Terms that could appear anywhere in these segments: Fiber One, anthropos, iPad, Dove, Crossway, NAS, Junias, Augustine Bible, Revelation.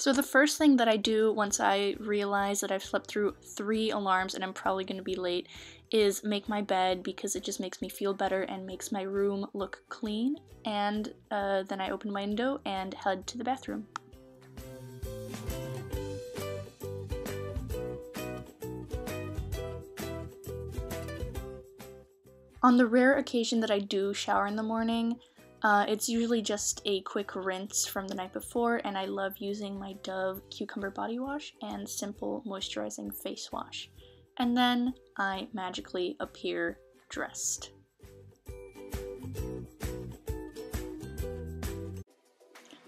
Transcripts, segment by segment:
So the first thing that I do once I realize that I've slept through 3 alarms and I'm probably going to be late is make my bed, because it just makes me feel better and makes my room look clean. And then I open my window and head to the bathroom. On the rare occasion that I do shower in the morning, it's usually just a quick rinse from the night before, and I love using my Dove Cucumber Body Wash and Simple Moisturizing Face Wash. And then I magically appear dressed.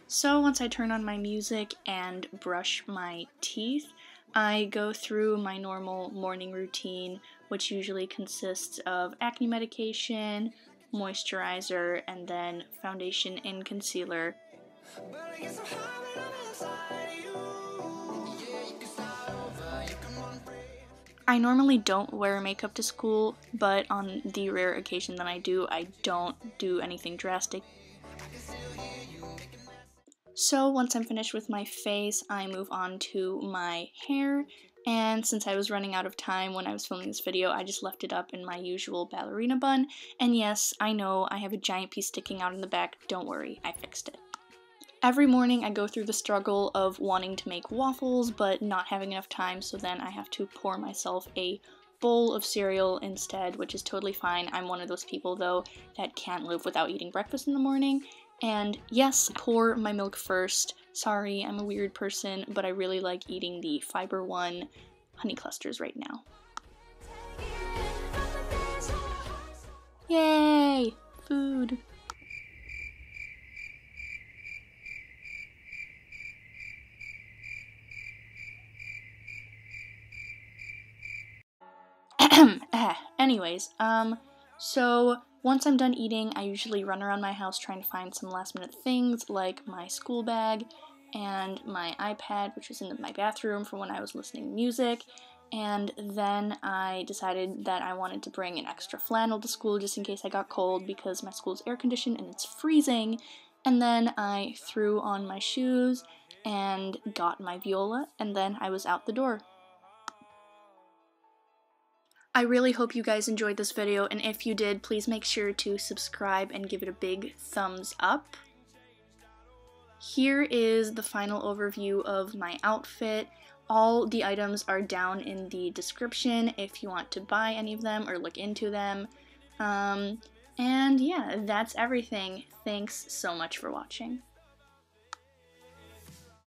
So once I turn on my music and brush my teeth, I go through my normal morning routine, which usually consists of acne medication, moisturizer, and then foundation and concealer. I normally don't wear makeup to school, but on the rare occasion that I don't do anything drastic. So once I'm finished with my face, I move on to my hair. And since I was running out of time when I was filming this video, I just left it up in my usual ballerina bun. And yes, I know, I have a giant piece sticking out in the back. Don't worry, I fixed it. Every morning I go through the struggle of wanting to make waffles, but not having enough time, so then I have to pour myself a bowl of cereal instead, which is totally fine. I'm one of those people, though, that can't live without eating breakfast in the morning. And yes, pour my milk first. Sorry, I'm a weird person, but I really like eating the Fiber One honey clusters right now. Yay! Food! Anyways, so once I'm done eating, I usually run around my house trying to find some last minute things like my school bag and my iPad, which was in my bathroom for when I was listening to music. And then I decided that I wanted to bring an extra flannel to school just in case I got cold, because my school's air conditioned and it's freezing. And then I threw on my shoes and got my viola, and then I was out the door. I really hope you guys enjoyed this video, and if you did, please make sure to subscribe and give it a big thumbs up. Here is the final overview of my outfit. All the items are down in the description if you want to buy any of them or look into them. And yeah, that's everything. Thanks so much for watching.